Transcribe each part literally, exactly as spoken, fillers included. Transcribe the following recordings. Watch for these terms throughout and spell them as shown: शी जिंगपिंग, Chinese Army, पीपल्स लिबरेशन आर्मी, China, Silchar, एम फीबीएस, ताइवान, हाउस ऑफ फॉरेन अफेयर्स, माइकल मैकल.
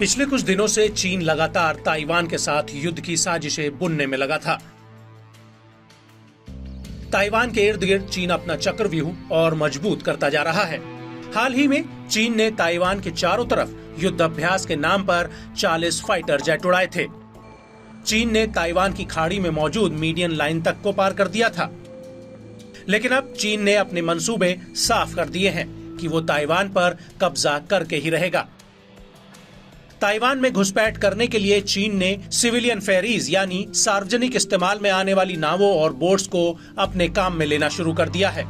पिछले कुछ दिनों से चीन लगातार ताइवान के साथ युद्ध की साजिशें बुनने में लगा था। ताइवान के इर्द गिर्द चीन अपना चक्रव्यूह और मजबूत करता जा रहा है। हाल ही में चीन ने ताइवान के चारों तरफ युद्ध अभ्यास के नाम पर चालीस फाइटर जेट उड़ाए थे। चीन ने ताइवान की खाड़ी में मौजूद मीडियन लाइन तक को पार कर दिया था, लेकिन अब चीन ने अपने मंसूबे साफ कर दिए हैं कि वो ताइवान पर कब्जा करके ही रहेगा। ताइवान में घुसपैठ करने के लिए चीन ने सिविलियन फेरीज यानी सार्वजनिक इस्तेमाल में आने वाली नावों और बोट्स को अपने काम में लेना शुरू कर दिया है।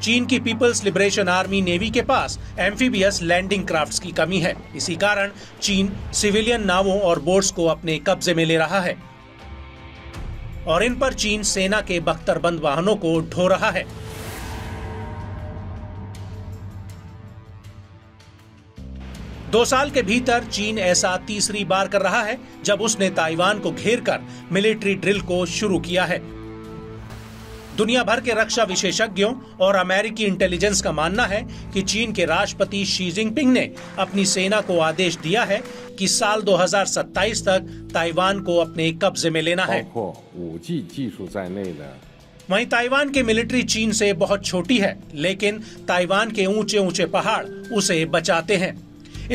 चीन की पीपल्स लिबरेशन आर्मी नेवी के पास एम फीबीएस लैंडिंग क्राफ्ट्स की कमी है। इसी कारण चीन सिविलियन नावों और बोट्स को अपने कब्जे में ले रहा है और इन पर चीन सेना के बख्तरबंद वाहनों को ढो रहा है। दो साल के भीतर चीन ऐसा तीसरी बार कर रहा है जब उसने ताइवान को घेरकर मिलिट्री ड्रिल को शुरू किया है। दुनिया भर के रक्षा विशेषज्ञों और अमेरिकी इंटेलिजेंस का मानना है कि चीन के राष्ट्रपति शी जिंगपिंग ने अपनी सेना को आदेश दिया है कि साल दो हज़ार सत्ताईस तक ताइवान को अपने कब्जे में लेना है। वहीं ताइवान की मिलिट्री चीन से बहुत छोटी है, लेकिन ताइवान के ऊंचे ऊंचे पहाड़ उसे बचाते हैं।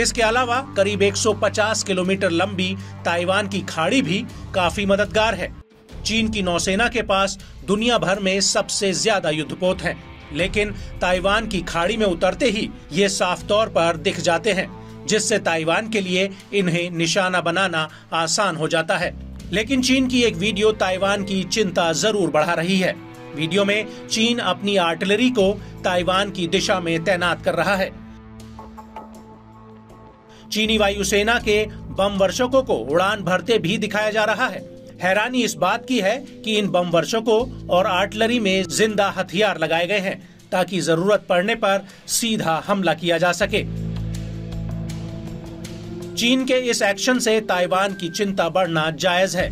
इसके अलावा करीब एक सौ पचास किलोमीटर लंबी ताइवान की खाड़ी भी काफी मददगार है। चीन की नौसेना के पास दुनिया भर में सबसे ज्यादा युद्धपोत हैं, लेकिन ताइवान की खाड़ी में उतरते ही ये साफ तौर पर दिख जाते हैं, जिससे ताइवान के लिए इन्हें निशाना बनाना आसान हो जाता है। लेकिन चीन की एक वीडियो ताइवान की चिंता जरूर बढ़ा रही है। वीडियो में चीन अपनी आर्टिलरी को ताइवान की दिशा में तैनात कर रहा है। चीनी वायुसेना के बम वर्षकों को उड़ान भरते भी दिखाया जा रहा है। हैरानी इस बात की है कि इन बम वर्षकों और आर्टिलरी में जिंदा हथियार लगाए गए हैं ताकि जरूरत पड़ने पर सीधा हमला किया जा सके। चीन के इस एक्शन से ताइवान की चिंता बढ़ना जायज है।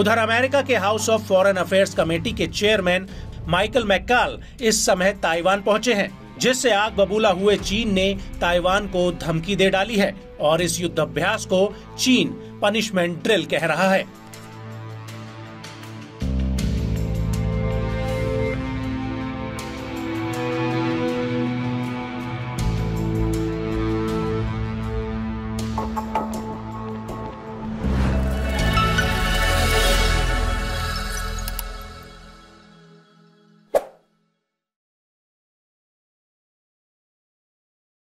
उधर अमेरिका के हाउस ऑफ फॉरेन अफेयर्स committee के चेयरमैन माइकल मैकल इस समय ताइवान पहुंचे हैं, जिससे आग बबूला हुए चीन ने ताइवान को धमकी दे डाली है और इस युद्धाभ्यास को चीन पनिशमेंट ड्रिल कह रहा है।